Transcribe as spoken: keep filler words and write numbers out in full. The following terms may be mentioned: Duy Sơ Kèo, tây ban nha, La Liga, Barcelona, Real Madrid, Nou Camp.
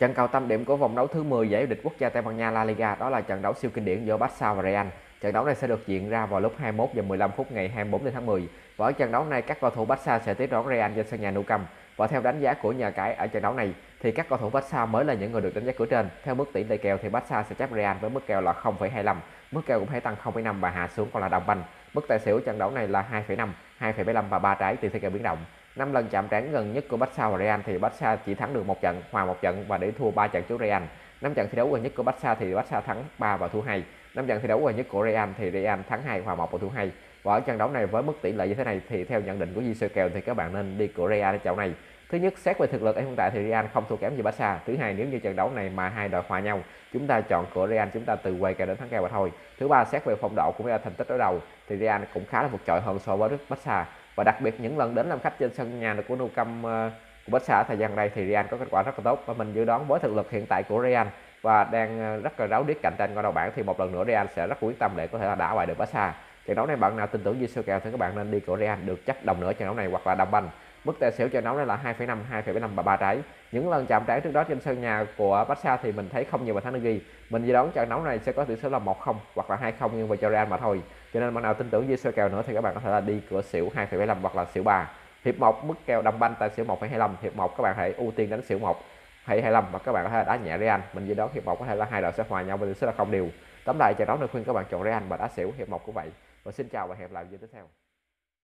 Trận cầu tâm điểm của vòng đấu thứ mười giải vô địch quốc gia Tây Ban Nha La Liga đó là trận đấu siêu kinh điển giữa Barca và Real. Trận đấu này sẽ được diễn ra vào lúc hai mươi mốt giờ mười lăm phút ngày hai mươi tư tháng mười. Và ở trận đấu này các cầu thủ Barca sẽ tiếp đón Real trên sân nhà Nou Camp. Và theo đánh giá của nhà cái ở trận đấu này thì các cầu thủ Barca mới là những người được đánh giá cửa trên. Theo mức tỷ lệ kèo thì Barca sẽ chấp Real với mức kèo là không phẩy hai lăm, mức kèo cũng hãy tăng không phẩy năm và hạ xuống còn là đồng banh. Mức tài xỉu trận đấu này là hai phẩy năm, hai phẩy bảy mươi lăm và ba trái tùy theo kèo biến động. Năm lần chạm trán gần nhất của Barca và Real thì Barca chỉ thắng được một trận, hòa một trận và để thua ba trận trước Real. Năm trận thi đấu gần nhất của Barca thì Barca thắng ba và thua hai. Năm trận thi đấu gần nhất của Real thì Real thắng hai, hòa một và thua hai. Và ở trận đấu này với mức tỷ lệ như thế này thì theo nhận định của Duy Sơ Kèo thì các bạn nên đi cửa Real ở trận này. Thứ nhất, xét về thực lực ở hiện tại thì Real không thua kém gì Barca. Thứ hai, nếu như trận đấu này mà hai đội hòa nhau, chúng ta chọn cửa Real, chúng ta từ quay kèo đến thắng kèo mà thôi. Thứ ba, xét về phong độ cũng như là thành tích đối đầu thì Real cũng khá là vượt trội hơn so với Barca. Và đặc biệt những lần đến làm khách trên sân nhà của Nou Camp của Barca thời gian đây thì Real có kết quả rất là tốt. Và mình dự đoán với thực lực hiện tại của Real và đang rất là ráo riết cạnh tranh qua đầu bảng thì một lần nữa Real sẽ rất quyết tâm để có thể là đá bại được Barca. Trận đấu này bạn nào tin tưởng Duy Sơ Kèo thì các bạn nên đi cửa Real được chấp đồng nửa trận đấu này hoặc là đồng banh. Mức tài xỉu trận đấu này là hai phẩy năm, hai phẩy bảy mươi lăm và ba trái. Những lần chạm trán trước đó trên sân nhà của Barca thì mình thấy không nhiều bàn thắng được ghi. Mình dự đoán trận đấu này sẽ có tỷ số là một không hoặc là hai không nhưng về cho Real mà thôi. Cho nên bạn nào tin tưởng Duy Sơ Kèo nữa thì các bạn có thể là đi cửa xỉu hai phẩy bảy mươi lăm hoặc là xỉu ba. Hiệp một mức kèo đồng banh tài xỉu một phẩy hai mươi lăm, hiệp một các bạn hãy ưu tiên đánh xỉu một phẩy hai mươi lăm và các bạn có thể đá nhẹ Real. Mình dự đoán hiệp một có thể là hai đội sẽ hòa nhau với tỷ số là không đều. Tóm lại trận đấu này khuyên các bạn chọn Real và đá xỉu hiệp một cũng vậy. Và xin chào và hẹn gặp lại video tiếp theo.